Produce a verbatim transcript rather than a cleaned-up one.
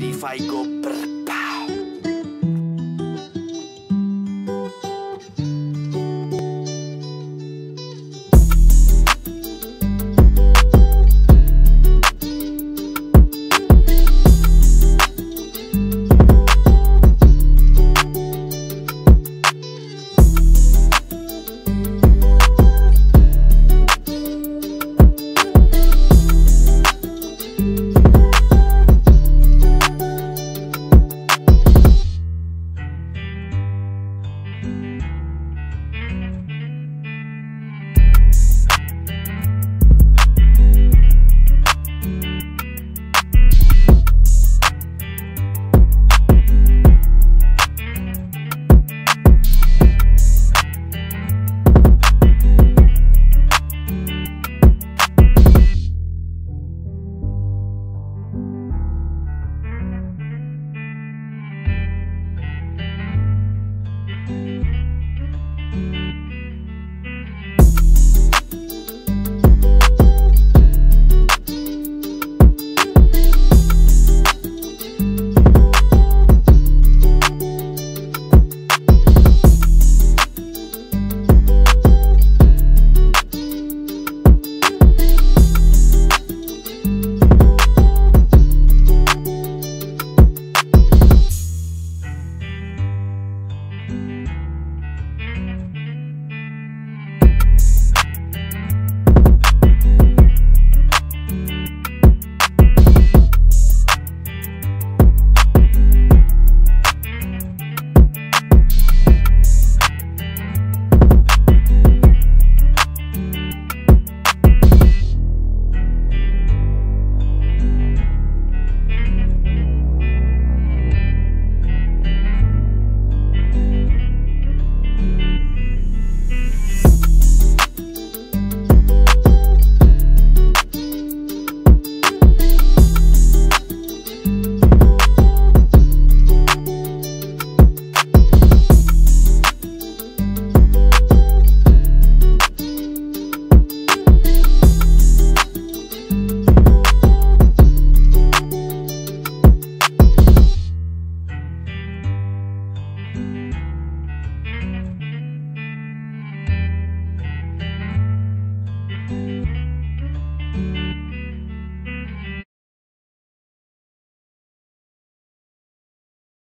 If I go brr.